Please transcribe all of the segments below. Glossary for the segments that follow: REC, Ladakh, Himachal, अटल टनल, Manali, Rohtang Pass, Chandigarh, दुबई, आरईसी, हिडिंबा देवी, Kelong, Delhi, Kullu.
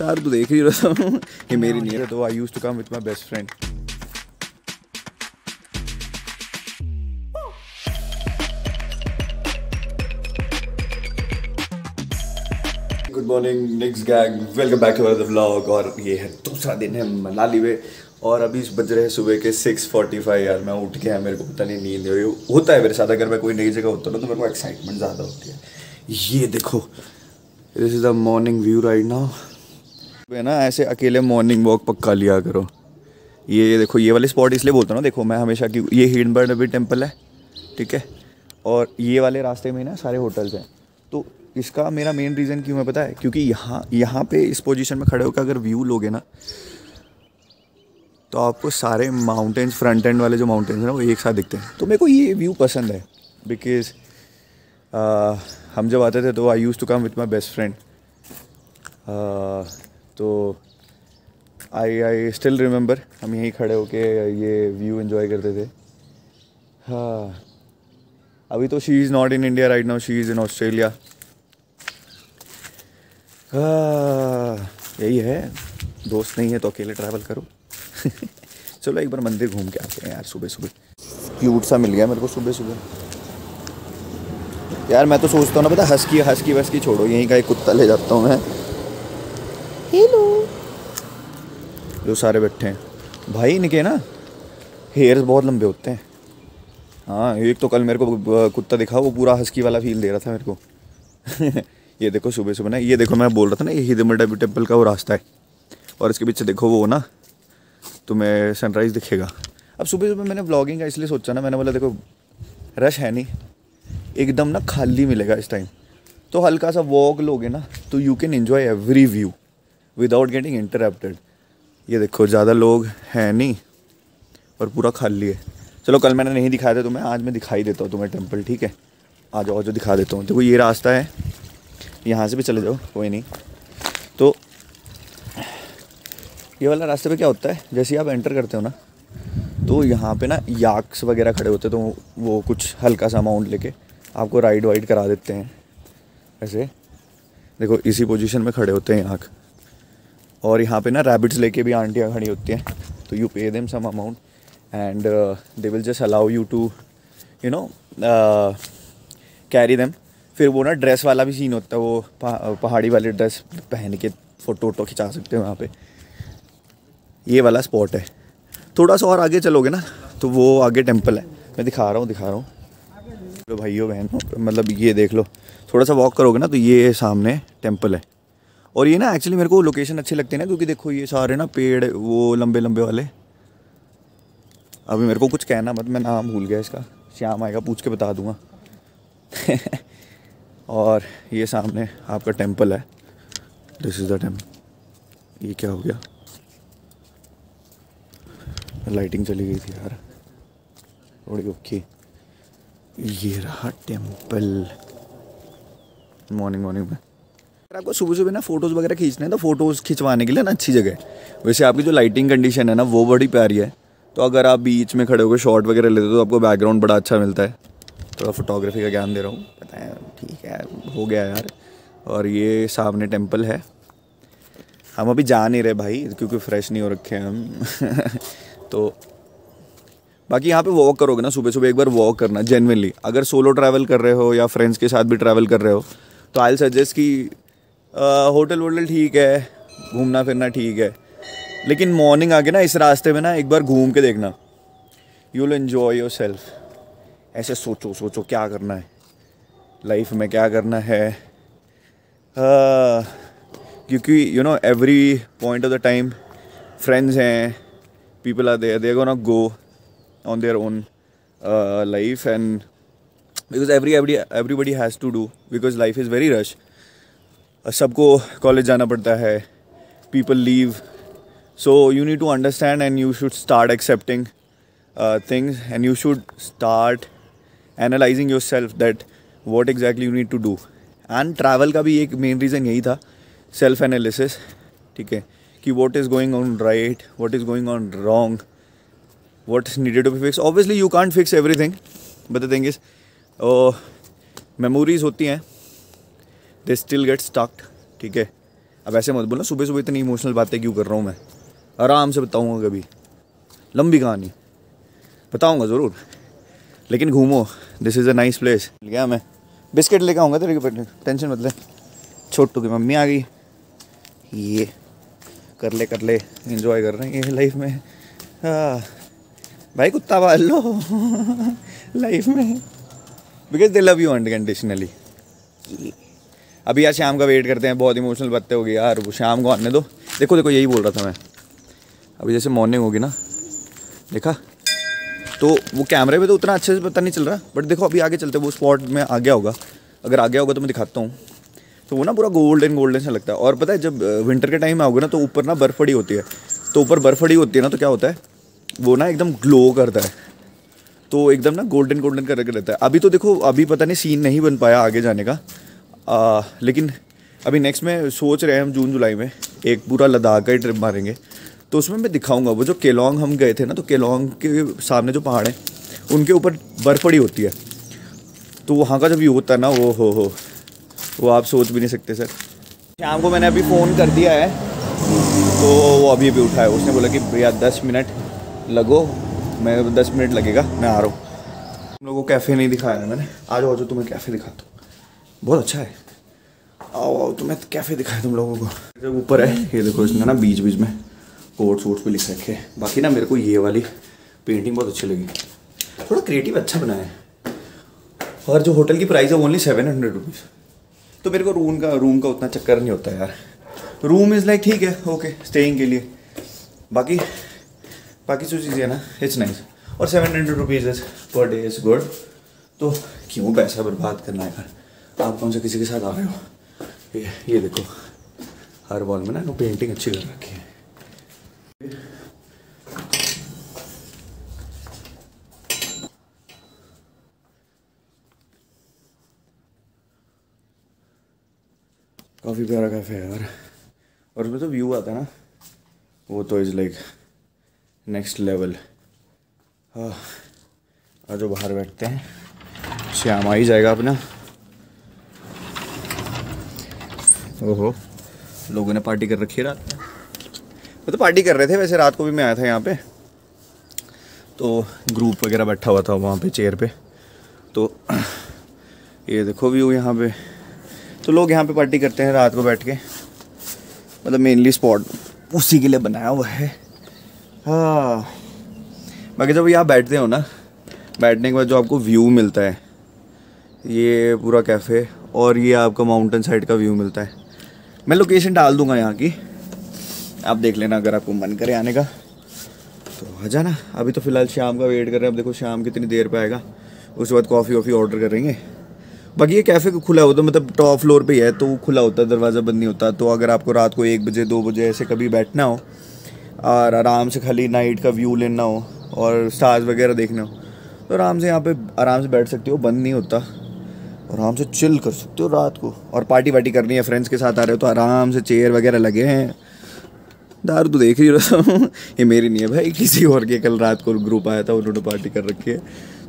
यार तो देख ही रहा हूँ ये मेरी नहीं है। तो I used to come with my best friend. Good morning next gang, welcome back to our vlog. और ये है दूसरा दिन है मनाली में और अभी बज रहे हैं सुबह के 6:45। यार मैं उठ गया, मेरे को पता नहीं नींद हो रही। होता है मेरे साथ, अगर मैं कोई नई जगह होता हूँ ना तो मेरे को एक्साइटमेंट ज़्यादा होती है। ये देखो this is the morning view right now. है ना, ऐसे अकेले मॉर्निंग वॉक पक्का लिया करो। ये देखो ये वाले स्पॉट इसलिए बोलता हूँ ना, देखो मैं हमेशा कि ये हिडिंबा देवी टेम्पल है, ठीक है। और ये वाले रास्ते में ना सारे होटल्स हैं। तो इसका मेरा मेन रीज़न क्यों है पता है, क्योंकि यहाँ पे इस पोजीशन में खड़े होकर अगर व्यू लोगे ना तो आपको सारे माउंटेन्स, फ्रंट एंड वाले जो माउंटेन्स हैं ना वो एक साथ दिखते हैं। तो मेरे को ये व्यू पसंद है बिकॉज हम जब आते थे तो I use to come with my best friend. तो आई स्टिल रिमेंबर हम यहीं खड़े होके ये व्यू एंजॉय करते थे। हाँ अभी तो she is not in India right now, she is in Australia. हाँ यही है, दोस्त नहीं है तो अकेले ट्रैवल करो। चलो एक बार मंदिर घूम के आते हैं यार सुबह सुबह। क्यूट सा मिल गया मेरे को सुबह सुबह। यार मैं तो सोचता हूँ ना पता, हस्की वस्की छोड़ो, यहीं का एक कुत्ता ले जाता हूँ मैं। हेलो जो सारे बैठे हैं भाई, इनके ना हेयर्स बहुत लंबे होते हैं। हाँ एक तो कल मेरे को कुत्ता दिखा, वो पूरा हस्की वाला फील दे रहा था मेरे को। ये देखो सुबह सुबह ना, ये देखो मैं बोल रहा था ना, ये हिडिंबा देवी टेम्पल का वो रास्ता है और इसके पीछे देखो वो ना तुम्हें सनराइज़ दिखेगा। अब सुबह सुबह मैंने व्लॉगिंग का इसलिए सोचा ना, मैंने बोला देखो रश है नहीं, एकदम ना खाली मिलेगा इस टाइम, तो हल्का सा वॉक लोगे ना तो you can enjoy every view without getting interrupted. ये देखो ज़्यादा लोग हैं नहीं और पूरा खाली है। चलो कल मैंने नहीं दिखाया था तुम्हें, आज मैं दिखाई देता हूँ तुम्हें टेम्पल, ठीक है। आ जाओ जो दिखा देता हूँ। देखो ये रास्ता है, यहाँ से भी चले जाओ कोई नहीं। तो ये वाला रास्ते पे क्या होता है, जैसे आप एंटर करते हो ना तो यहाँ पे ना याक्स वगैरह खड़े होते, तो वो कुछ हल्का सा अमाउंट लेके आपको राइड वाइड करा देते हैं। ऐसे देखो इसी पोजिशन में खड़े होते हैं याक। और यहाँ पे ना रैबिट्स लेके भी आंटियाँ खड़ी होती हैं। तो you pay them some amount and they will just allow you to you know carry them. फिर वो ना ड्रेस वाला भी सीन होता है, वो पहाड़ी वाली ड्रेस पहन के फ़ोटो वोटो खिंचा सकते हो वहाँ पे। ये वाला स्पॉट है, थोड़ा सा और आगे चलोगे ना तो वो आगे टेम्पल है। मैं दिखा रहा हूँ तो भाइयों बहनों मतलब ये देख लो, थोड़ा सा वॉक करोगे ना तो ये सामने टेम्पल है। और ये ना एक्चुअली मेरे को लोकेशन अच्छे लगते हैं ना, क्योंकि देखो ये सारे ना पेड़ वो लंबे लंबे वाले। अभी मेरे को कुछ कहना मत, मैं नाम भूल गया इसका, श्याम आएगा पूछ के बता दूंगा। और ये सामने आपका टेम्पल है, दिस इज़ द टेम्पल। ये क्या हो गया, लाइटिंग चली गई थी यार थोड़ी। ओके ये रहा टेम्पल। मॉर्निंग में आपको सुबह सुबह ना फोटोज़ वगैरह खींचने हैं तो फोटोज़ खिंचवाने के लिए ना अच्छी जगह है। वैसे आपकी जो लाइटिंग कंडीशन है ना वो बड़ी प्यारी है, तो अगर आप बीच में खड़े होकर शॉट वगैरह लेते हो तो आपको बैकग्राउंड बड़ा अच्छा मिलता है। थोड़ा फोटोग्राफी का ज्ञान दे रहा हूँ, पता है, ठीक है हो गया यार। और ये सामने टेम्पल है, हम अभी जा नहीं रहे भाई क्योंकि फ्रेश नहीं हो रखे हैं हम। तो बाकी यहाँ पे वॉक करोगे ना सुबह सुबह, एक बार वॉक करना जेन्युइनली। अगर सोलो ट्रैवल कर रहे हो या फ्रेंड्स के साथ भी ट्रैवल कर रहे हो तो आई विल सजेस्ट कि होटल वोटल ठीक है, घूमना फिरना ठीक है, लेकिन मॉर्निंग आके ना इस रास्ते में ना एक बार घूम के देखना, you will enjoy yourself. ऐसे सोचो क्या करना है लाइफ में, क्या करना है, क्योंकि you know every point of the time friends हैं, people are there, they are gonna go on their own life and because everybody has to do because life is very rush. सबको college जाना पड़ता है, people leave, so you need to understand and you should start accepting things and you should start analysing yourself that what exactly you need to do. And travel का भी एक main reason यही था, self analysis, ठीक है, कि what is going on right, what is going on wrong, what is needed to be fix. Obviously you can't fix everything, but the thing is memories होती हैं, दे स्टिल गेट स्टक्ड, ठीक है। अब ऐसे मत बोलना सुबह सुबह इतनी इमोशनल बातें क्यों कर रहा हूँ मैं, आराम से बताऊँगा, कभी लंबी कहानी बताऊँगा ज़रूर। लेकिन घूमो, this is a nice place. गया मैं बिस्किट लेकर आऊँगा तेरे को, टेंशन मत ले। छोटू की मम्मी आ गई, ये कर ले एंजॉय कर रहे हैं ये लाइफ में। भाई कुत्ता पाल लो लाइफ में, because they love you unconditionally. अभी यार शाम का वेट करते हैं, बहुत इमोशनल बातें होगी यार, वो शाम को आने दो। देखो देखो यही बोल रहा था मैं, अभी जैसे मॉर्निंग होगी ना, देखा तो वो कैमरे में तो उतना अच्छे से पता नहीं चल रहा, बट देखो अभी आगे चलते वो स्पॉट में आ गया होगा, अगर आ गया होगा तो मैं दिखाता हूँ। तो वो ना पूरा गोल्डन गोल्डन सा लगता है। और पता है जब विंटर के टाइम आओगे ना तो ऊपर ना बर्फ पड़ी होती है, तो ऊपर बर्फ पड़ी होती है ना तो क्या होता है वो ना एकदम ग्लो करता है, तो एकदम ना गोल्डन गोल्डन करके रहता है। अभी तो देखो अभी पता नहीं सीन नहीं बन पाया आगे जाने का, लेकिन अभी नेक्स्ट में सोच रहे हैं हम जून जुलाई में एक पूरा लद्दाख का ही ट्रिप मारेंगे। तो उसमें मैं दिखाऊंगा वो जो केलोंग हम गए थे ना, तो केलोंग के सामने जो पहाड़ हैं उनके ऊपर बर्फ पड़ी होती है, तो वहाँ का जब व्यू होता है ना वो हो वो आप सोच भी नहीं सकते सर। शाम को मैंने अभी फ़ोन कर दिया है तो वो अभी अभी उठाया, उसने बोला कि भैया 10 मिनट लगो, मैं 10 मिनट लगेगा, मैं आ रहा हूँ। हम लोगों को कैफ़े नहीं दिखाया ना मैंने, आ जाओ जो तुम्हें कैफ़े दिखाता हूँ, बहुत अच्छा है, आओ तुम्हें कैफ़े दिखाया तुम लोगों को। जब ऊपर है ये देखो, इसमें ना बीच बीच में कोट्स वोट्स भी लिख रखे हैं। बाकी ना मेरे को ये वाली पेंटिंग बहुत अच्छी लगी, थोड़ा क्रिएटिव अच्छा बनाया है। और जो होटल की प्राइस है ओनली 700 रुपीज़, तो मेरे को रूम का उतना चक्कर नहीं होता यार, रूम इज़ लाइक ठीक है ओके स्टेइंग के लिए। बाकी जो चीज़ें ना इट्स नाइस, और 700 रुपीज़ पर डे इज़ गुड, तो क्यों पैसा बर्बाद करना है यार। आप कौन से किसी के साथ आ रहे हो, ये देखो हर वॉल में ना वो पेंटिंग अच्छी कर रखी है। काफ़ी प्यारा कैफ़े है यार, और उसमें तो व्यू आता है ना वो तो इज़ लाइक नेक्स्ट लेवल। हाँ जो बाहर बैठते हैं, श्याम आ ही जाएगा अपना। ओहो लोगों ने पार्टी कर रखी है रात में, वो तो पार्टी कर रहे थे। वैसे रात को भी मैं आया था यहाँ पे, तो ग्रुप वगैरह बैठा हुआ था वहाँ पे चेयर पे, तो ये देखो व्यू यहाँ पे। तो लोग यहाँ पे पार्टी करते हैं रात को बैठ के, मतलब मेनली स्पॉट उसी के लिए बनाया हुआ है। हाँ बाकी जब यहाँ बैठते हो ना, बैठने के बाद जो आपको व्यू मिलता है, ये पूरा कैफ़े और ये आपका माउंटेन साइड का व्यू मिलता है। मैं लोकेशन डाल दूँगा यहाँ की, आप देख लेना अगर आपको मन करे आने का तो आ जाना। अभी तो फ़िलहाल शाम का वेट कर रहे हैं, अब देखो शाम कितनी देर पे आएगा, उसके बाद कॉफ़ी वॉफ़ी ऑर्डर करेंगे। बाकी ये कैफ़े खुला होता है, मतलब टॉप फ्लोर पे है तो खुला होता है, दरवाज़ा बंद नहीं होता। तो अगर आपको रात को 1 बजे 2 बजे ऐसे कभी बैठना हो और आराम से खाली नाइट का व्यू लेना हो और स्टार्स वगैरह देखना हो तो आराम से यहाँ पे आराम से बैठ सकते हो, बंद नहीं होता, आराम से चिल कर सकते हो रात को। और पार्टी वार्टी करनी है फ्रेंड्स के साथ आ रहे हो तो आराम से चेयर वगैरह लगे हैं। दारू तो देख ही रहा हूँ ये मेरी नहीं है भाई, किसी और के। कल रात को ग्रुप आया था, उन्होंने पार्टी कर रखी है,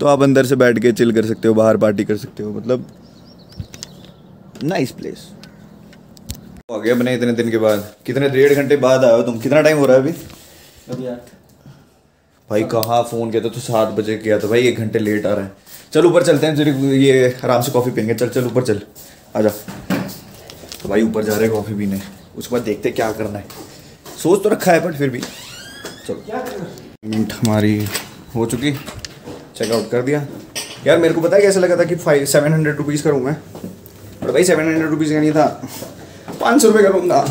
तो आप अंदर से बैठ के चिल कर सकते हो, बाहर पार्टी कर सकते हो, मतलब नाइस प्लेस। आ गया बने इतने दिन के बाद, कितने 1.5 घंटे बाद आए हो तुम। कितना टाइम हो रहा है अभी? भाई कहाँ फ़ोन किया था तो 7 बजे किया था भाई, 1 घंटे लेट आ रहे हैं। चल ऊपर चलते हैं, जरा ये आराम से कॉफ़ी पियेंगे। चल चल ऊपर चल, आ जा। तो भाई ऊपर जा रहे हैं कॉफ़ी पीने, उसके बाद देखते क्या करना है। सोच तो रखा है बट फिर भी चलो। मिनट हमारी हो चुकी, चेकआउट कर दिया। यार मेरे को पता है कैसा लगा था कि 700 रुपीज़ का रूम है, और भाई 700 रुपीज़ का नहीं था, 500 रुपये का रूम था।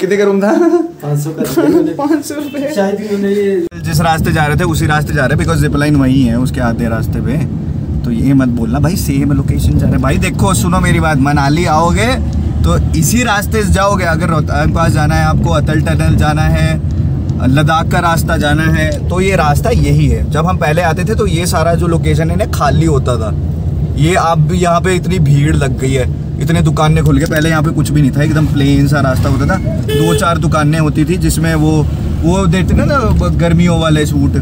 कितने का रूम था? 500 रुपये। जिस रास्ते जा रहे थे उसी रास्ते जा रहे हैं, बिकॉज जिप लाइन वहीं है उसके आधे रास्ते पे। तो ये मत बोलना भाई सेम लोकेशन जा रहे हैं। भाई देखो सुनो मेरी बात, मनाली आओगे तो इसी रास्ते से जाओगे। अगर रोहतांग पास जाना है आपको, अटल टनल जाना है, लद्दाख का रास्ता जाना है, तो ये रास्ता यही है। जब हम पहले आते थे तो ये सारा जो लोकेशन है ना खाली होता था। ये अब यहाँ पे इतनी भीड़ लग गई है, इतने दुकानें खुल गए। पहले यहाँ पे कुछ भी नहीं था, एकदम प्लेन सा रास्ता होता था, 2-4 दुकानें होती थी जिसमें वो देते ना गर्मियों वाले सूट।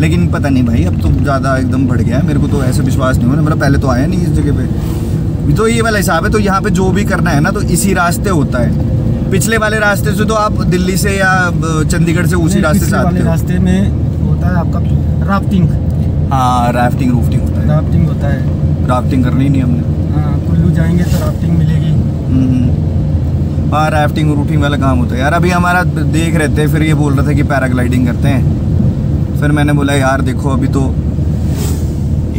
लेकिन पता नहीं भाई अब तो ज़्यादा एकदम बढ़ गया है, मेरे को तो ऐसा विश्वास नहीं हो रहा। मेरा पहले तो आया नहीं इस जगह पर, तो ये वाला हिसाब है। तो यहाँ पे जो भी करना है ना तो इसी रास्ते होता है। पिछले वाले रास्ते से तो आप दिल्ली से या चंडीगढ़ से उसी रास्ते से आते हो। रास्ते में होता है आपका राफ्टिंग। हाँ राफ्टिंग रूफ्टिंग होता है, राफ्टिंग होता है। राफ्टिंग करनी ही नहीं हमने। हाँ कुल्लू जाएंगे तो राफ्टिंग मिलेगी। हाँ राफ्टिंग रूटिंग वाला काम होता है यार। अभी हमारा देख रहे थे, फिर ये बोल रहा था कि पैराग्लाइडिंग करते हैं। फिर मैंने बोला यार देखो अभी तो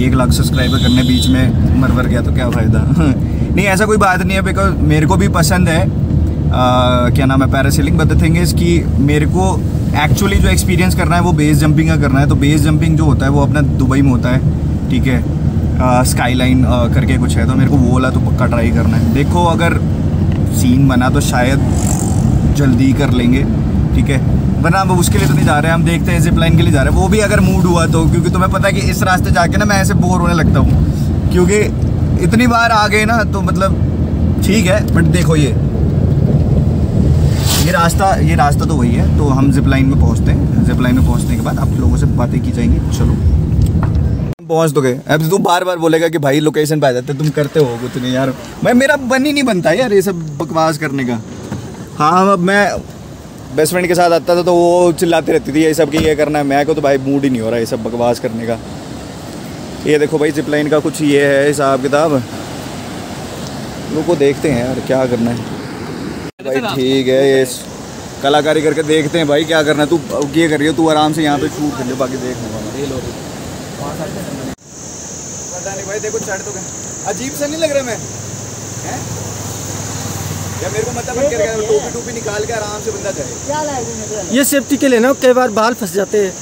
1 लाख सब्सक्राइबर करने बीच में मरवर गया तो क्या फ़ायदा। नहीं ऐसा कोई बात नहीं है, बिकॉज मेरे को भी पसंद है क्या नाम है parasailing. But the thing is कि मेरे को एक्चुअली जो एक्सपीरियंस करना है वो बेस जंपिंग का करना है। तो बेस जंपिंग जो होता है वो अपना दुबई में होता है, ठीक है, स्काई लाइन करके कुछ है। तो मेरे को वो वाला तो पक्का ट्राई करना है। देखो अगर सीन बना तो शायद जल्दी कर लेंगे, ठीक है, वरना हम उसके लिए तो नहीं जा रहे हैं। हम देखते हैं जिप लाइन के लिए जा रहे हैं, वो भी अगर मूड हुआ तो। क्योंकि तुम्हें पता है कि इस रास्ते जाके ना मैं ऐसे बोर होने लगता हूँ, क्योंकि इतनी बार आ गए ना तो मतलब ठीक है। बट देखो ये रास्ता तो वही है। तो हम जिप लाइन में पहुँचते हैं। जिप लाइन में पहुँचने के बाद आप लोगों से बातें की जाएंगी। चलो पहुंच तो गए। अब तू बार बार बोलेगा कि भाई लोकेशन पे आ जाते, तुम करते हो कुछ नहीं यार। मैं मेरा बन ही नहीं बनता यार ये सब बकवास करने का। हाँ अब मैं बेस्ट फ्रेंड के साथ आता था तो वो चिल्लाती रहती थी ये सब कि ये करना है। मैं को तो भाई मूड ही नहीं हो रहा है ये सब बकवास करने का। ये देखो भाई जिप लाइन का कुछ ये है हिसाब किताब, लोगों को देखते हैं यार क्या करना है भाई। ठीक है ये कलाकारी करके देखते हैं भाई क्या करना है। तू ये करियो, तू आराम से यहाँ पे छूट कर लो, बाकी देख लूँगा। पता नहीं भाई देखो चढ़ तो गए, अजीब सा नहीं लग रहा मैं या मेरे को मतलब टोपी टोपी निकाल के आराम से बंदा जाए क्या लाएगा। ये सेफ्टी के लिए ना कई बार बाल फंस जाते हैं।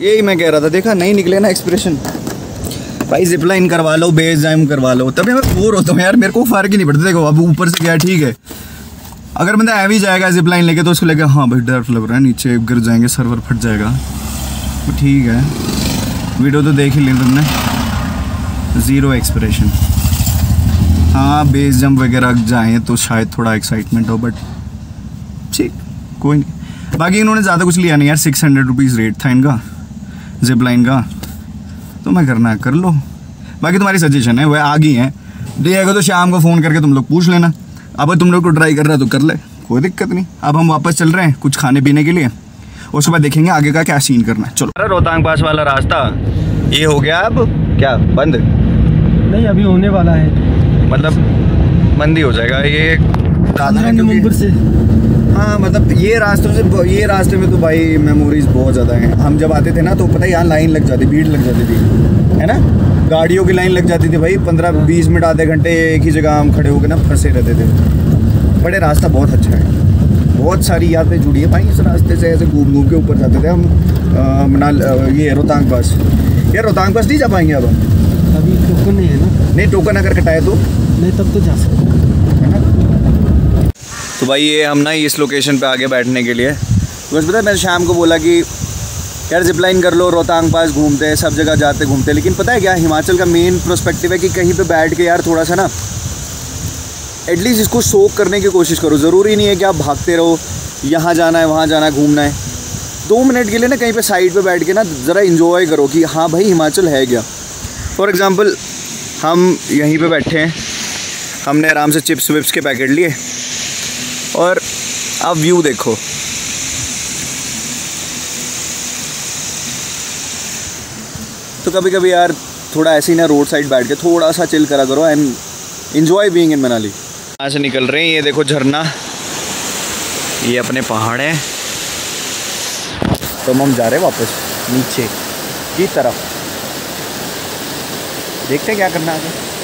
यही मैं कह रहा था, देखा नहीं निकले ना एक्सप्रेशन। भाई जिप लाइन करवा लो, बेस जंप करवा लो, तभी मैं बोर होता हूँ यार। मेरे को फर्क ही नहीं पड़ता। देखो अब ऊपर से गया, ठीक है, अगर बंदा हैवी जाएगा जिप लाइन लेके तो उसको लगेगा हाँ भाई डर लग रहा है, नीचे गिर जाएंगे, सर्वर फट जाएगा। तो ठीक है वीडियो तो देख ही ली तुमने, ज़ीरो एक्सप्रेशन। हाँ बेस जंप वगैरह जाएँ तो शायद थोड़ा एक्साइटमेंट हो, बट ठीक कोई नहीं। बाकी इन्होंने ज़्यादा कुछ लिया नहीं यार, 600 रुपीज़ रेट था इनका जिप लाइन का। तो मैं करना कर लो, बाकी तुम्हारी सजेशन है। वह आ गई हैं, देखो तो शाम को फ़ोन करके तुम लोग पूछ लेना। अब तुम लोग को ट्राई कर रहा तो कर ले, कोई दिक्कत नहीं। अब हम वापस चल रहे हैं कुछ खाने पीने के लिए, उसके बाद देखेंगे आगे का क्या सीन करना है। चलो रोहतांग पास वाला रास्ता ये हो गया। अब क्या बंद नहीं, अभी होने वाला है, मतलब बंद ही हो जाएगा ये। हाँ मतलब ये रास्ते में तो भाई मेमोरीज बहुत ज़्यादा हैं। हम जब आते थे ना तो पता है यहाँ लाइन लग जाती, भीड़ लग जाती थी, है ना, गाड़ियों की लाइन लग जाती थी भाई। 15-20 मिनट आधे घंटे एक ही जगह हम खड़े होकर ना फंसे रहते थे। बड़े रास्ता बहुत अच्छा है, बहुत सारी यादें जुड़ी है भाई इस रास्ते से। ऐसे घूम घूम के ऊपर जाते थे हम ये रोहतांग पास। यार रोहतांग पास नहीं जा पाएंगे अब अभी, टोकन नहीं है ना। नहीं टोकन अगर कटाए तो नहीं, तब तो जा सकते है ना। तो भाई ये हम ना इस लोकेशन पे आगे बैठने के लिए, बस पता है मैंने शाम को बोला कि यार जिप लाइन कर लो, रोहतांग पास घूमते हैं, सब जगह जाते घूमते हैं। लेकिन पता है क्या हिमाचल का मेन प्रोस्पेक्टिव है कि कहीं पे बैठ के यार थोड़ा सा ना एटलीस्ट इसको सोक करने की कोशिश करो। ज़रूरी नहीं है कि आप भागते रहो, यहाँ जाना है वहाँ जाना है घूमना है। 2 मिनट के लिए ना कहीं पर साइड पर बैठ के ना ज़रा इन्जॉय करो कि हाँ भाई हिमाचल है क्या। फॉर एग्ज़ाम्पल हम यहीं पर बैठे हैं, हमने आराम से चिप्स विप्स के पैकेट लिए और अब व्यू देखो। तो कभी कभी यार थोड़ा ऐसे ही ना रोड साइड बैठ के थोड़ा सा चिल करा करो and enjoy being in Manali. यहाँ से निकल रहे हैं, ये देखो झरना, ये अपने पहाड़ हैं। तो हम जा रहे हैं वापस नीचे की तरफ, देखते हैं क्या करना है आगे।